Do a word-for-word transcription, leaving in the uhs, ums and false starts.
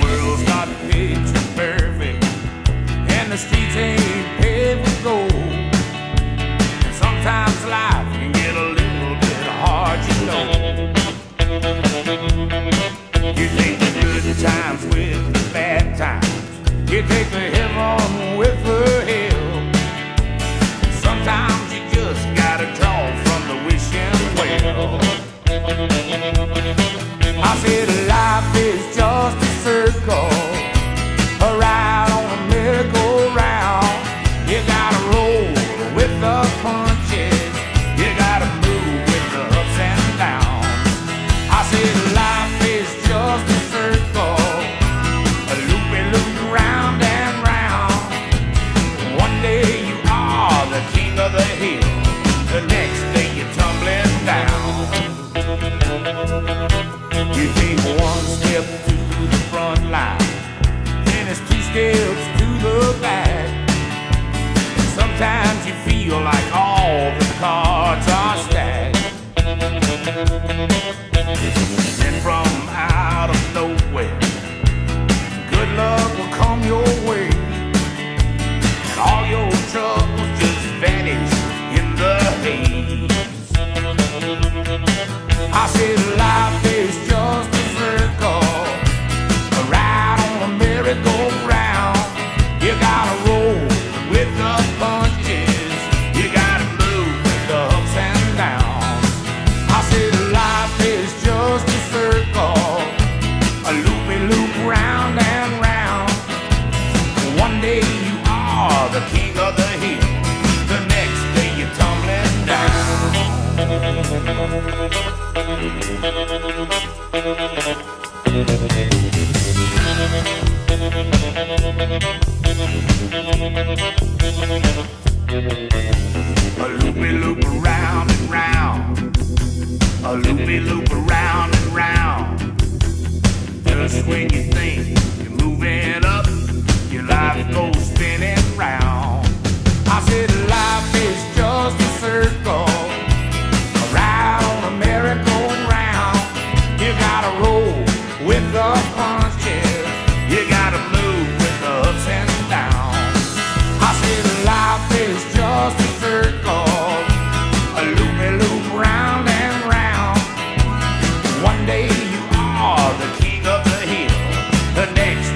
world's not picture perfect, and the streets ain't paved with gold. And sometimes life can get a little bit hard, you know. You take the good times with the bad times, you take the heaven with the hell. Sometimes you just gotta draw from the wishing well. I said life is just a circle, a ride on a merry-go-round. You gotta roll with the punches, you gotta move with the ups and downs. I said life is just a circle, a loopy-loop, round and round. One day you are the king of the hill, the next day you're tumbling down. You take one step to the front line, then it's two steps to the back. And sometimes you feel like all the cards are stacked. And from out of nowhere, good luck will come your way, and all your troubles just vanish in the haze. I said life is just a circle, a ride on a merry-go-round. You gotta roll with the punches, you gotta move with the ups and downs. I said life is just a circle, a loopy-loop, round and round. One day you are the king of the hill, the next day you're tumbling down. A loopy-loop, around and round, a loopy-loop, around and round. Just when you think you're moving up, your life goes spinning round. I said life is just a circle, a ride on a merry-go-round. You gotta roll with the punches, you gotta move with the ups and downs. I said life is just a circle, a loopy-loop, round and round. One day you are the king of the hill, the next